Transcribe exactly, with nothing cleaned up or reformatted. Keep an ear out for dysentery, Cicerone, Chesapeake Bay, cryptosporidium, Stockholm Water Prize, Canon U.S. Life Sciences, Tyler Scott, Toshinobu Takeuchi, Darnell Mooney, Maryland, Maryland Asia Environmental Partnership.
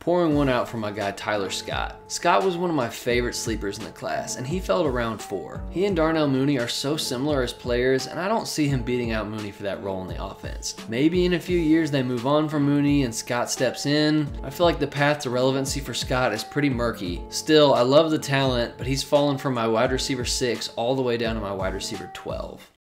pouring one out for my guy Tyler Scott. Scott was one of my favorite sleepers in the class, and he fell to round four. He and Darnell Mooney are so similar as players, and I don't see him beating out Mooney for that role in the offense. Maybe in a few years they move on from Mooney and Scott steps in. I feel like the path to relevancy for Scott is pretty murky. Still, I love the talent, but he's fallen from my wide receiver six all the way down to my wide receiver twelve.